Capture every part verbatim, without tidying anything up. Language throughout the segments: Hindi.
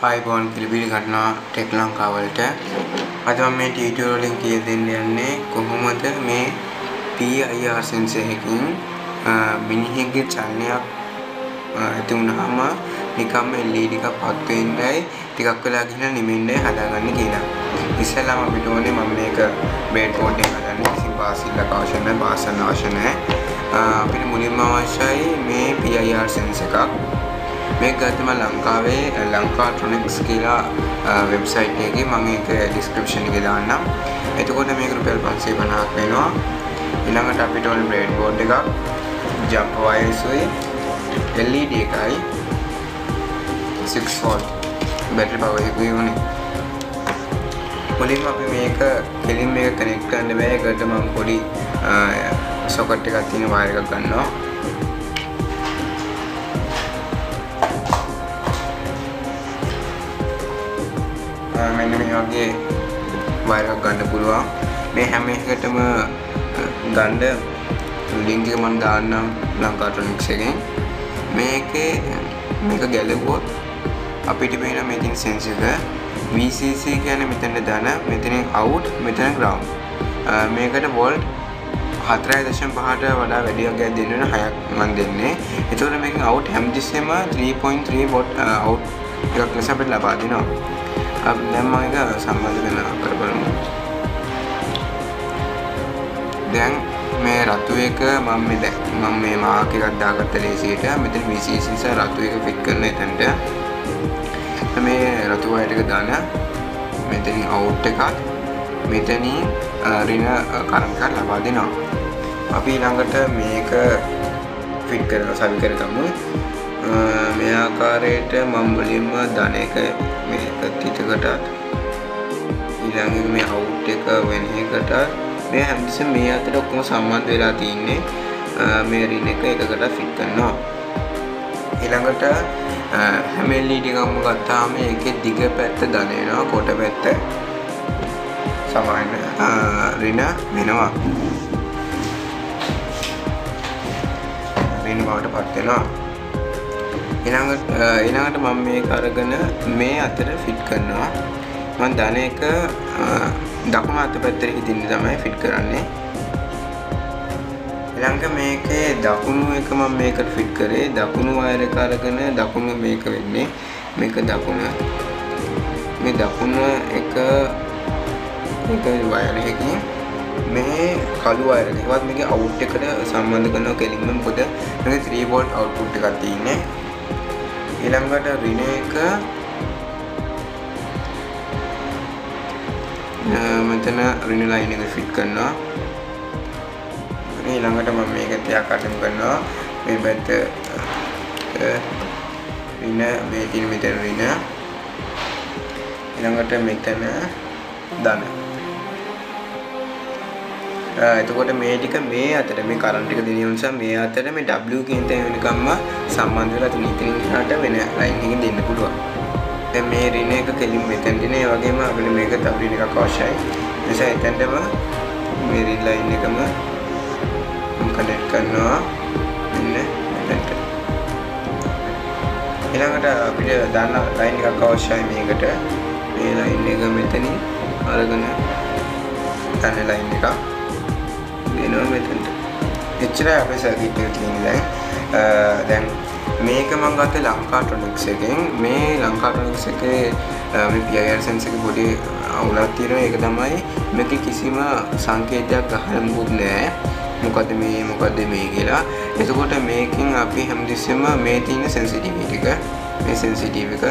Hi Bond Kilby Gatna, Teklanka Walter. Adam made tutorial in Kiaziniane, Kohomata may P I R Sensei Hacking, Minihiki Chania Tunahama, Nikam and Lidika Pathendai, Tikakulakin, Niminde, Hadagani Gila. Islam of Vitoni, Mamaka, Bedford, Hadani, Sipasi, Lakashan, and Basan Ocean, eh? Pilimulima Shai, may P I R Sensei. मैं गतम लंकावे लंकाट्रोनिक्स कीला वेबसाइट එකේ මම ඒක description එකේ දාන්නම්. එතකොට මේක රුපියල් පන්සිය පනහක් වෙනවා. ඊළඟට අපිට ඕන බ්‍රෙඩ්බෝඩ් එකක්, ජම්ප් වයර්ස් එකයි, L E D එකයි, six volt බැටරි power එකකුයි ඕනේ. මුලින්ම අපි මේක කෙලින්ම මේක connect කරන්න බෑ. ඒකට මම පොඩි socket එකක් තියෙන wire එකක් ගන්නවා. मैंने में आगे वायर का गांड पुलवा मैं हमें के टम गांड लिंक के मन गांड लंकाट्रोनिक्स के मैं के मैं का गैलेबो अभी टिपे ना मेथिन सेंसर का V C C के ना मितने दाना मितने आउट मितने ग्राउंड मैं का टा वोल्ट हाथराय दशम पहाड़ वाला वीडियो क्या देने ना हायक मन देने इतने मैं के आउट हम जिससे मैं three point three volt out एक कैसा पे लगा देना अब लेम आएगा संबंध देना कर बोलूँ दें मैं रातू एक मम्मी दे मम्मी माँ के का दाग तले सी टा मित्र V C C से रातू एक फिट करने ठंडे तो मैं रातू वायर का दाना मित्र नहीं आउट का मित्र नहीं रीना कारण का लगा देना अभी लंगटा मैं एक फिट करेगा साबित करेगा मुझे मैं आकारेट मम्बली में दाने के मैं कत्ती तक आटा इलाके में आउट का वैनी कटा मैं हमसे मैं आते लोग को सामान देला तीन ने मेरी ने का एक आटा फिट करना इलाके टा हमें लीड का मुगा था हमें एक दिखे पैट्टे दाने ना कोटे पैट्टे सामान रीना मेनवा मेनवा वाट पाते ना इलांगट इलांगट मम्मी कारगना मैं अतरे फिट करना मन दाने का दाखुना तो पैतरे ही दिन जामे फिट कराने इलांगे मैं के दाखुनु एक मम्मी कर फिट करे दाखुनु वायर कारगना दाखुनु मैं करने मैं का दाखुना मैं दाखुना एक एक वायर है कि मैं खाली वायर के बाद मैं के आउट करे सामान्य करना के लिए मैं बोलता मैं थ्री वोल्ट आउटपुट का तीन है इलांगट रीने का मतलब ना रीने लाइन को फिट करना नहीं इलांगट मम्मी के त्याग करने करना मैं बंद रीना मैं तीन मित्र रीना इलांगट मित्र ना दाना तो कोटे मैं ठीक है मैं आते हैं मैं कारण ठीक है दिन उनसा मैं आते हैं मैं W की इंतज़ार में काम में सामान वाला तो नीति नहीं आटा मैंने लाइन की देने पुलवा तो मैं रीने का कलिम में तंत्र ने वाके में अपने मेरे का तबरीने का कौशल है ऐसा तंत्र में मेरी लाइन ने कम कनेक्ट करना मैंने तंत्र इलाका अपने दाना लाइन का कौशल मेरे का मेरी लाइन ने कम इतनी अलग ना दाने लाइन का देना में तंत्र इच्छा है अपने साथी टीम දැන් මේක මම ගත්තේ ලංකාට්‍රොනික්ස් එකෙන් මේ ලංකාට්‍රොනික්ස් එකේ මේ P I R sensor එකේ පොඩි අවුලක් තියෙනවා ඒක තමයි මේක කිසිම සංකේතයක් ගහමුත් නෑ මොකද මේ මොකද මේ කියලා එතකොට මේකෙන් අපි හැමදෙස්සෙම මේ තියෙන sensitivity එක මේ sensitivity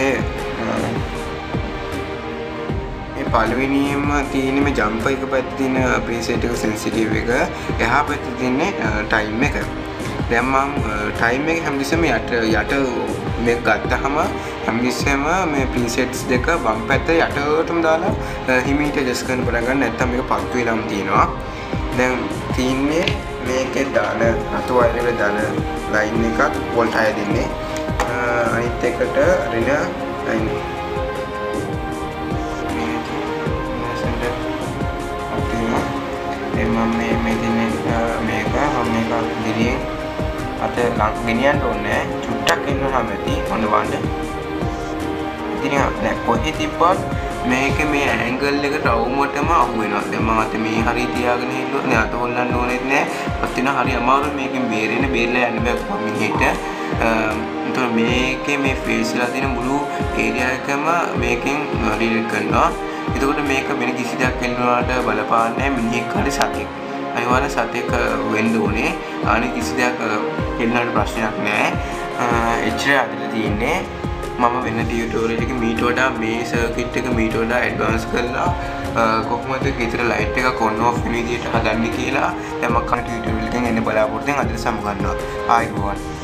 එක ඒ මේ පළවෙනිම තියෙන මේ jump එක පැත්තේ තියෙන preset එක sensitive එක එහා පැත්තේ තියෙන time එක දැන් මම ටයිම් එක හැමදෙස්සම යට යට මේක ගත්තාම හැමදෙස්සම මේ ප්‍රීසෙට්ස් දෙක වම් පැත්ත යටටම දාලා හිමීට ඇඩ්ජස්ට් කරන්න පටන් ගන්න නැත්නම් මේක පත් වෙලාම තියෙනවා දැන් තින්නේ මේකේ දාන රතු වයරේ දාන ලයින් එකත් වෝල්ට් හය දෙන්නේ අනිත් එකට රින ලයින් මේ සෙන්ටර් ඔප්ටිම එම්ම මේ මේ දෙන්නේ මේක හැම එකක් දිගේ අත ලං ගෙනියන්න ඕනේ චුට්ටක් ඉන්න හැමති මොන වන්ද ඉතින් අපේ කොහෙ තිබ්බත් මේක මේ ඇන්ගල් එක රවුමටම අහු වෙනවා. දැන් මම අත මේ හරිය තියාගෙන හිටියොත් නෑ අත හොල්ලන්න ඕනෙත් නෑ. ඔත් වෙන හරිය අමාරු මේකෙන් බේරෙන්න බේරලා යන්න බෑ කොහොමද හිට. तो मेके मे फेस मुलू एरिया मेकिंग इतकोट मेक मेन किसी दाक बलपाने मेकड़े साथ अभी साथ वेंदोने आने किसी दाकना प्रश्न हेचरा तीन मम विन ट्यूटोरियल की मीटोड मे सर्किट की मीटोड अडवांस इतना लाइट को दिन की ट्यूटोरियल के बलपड़ते अदर समझ आगे।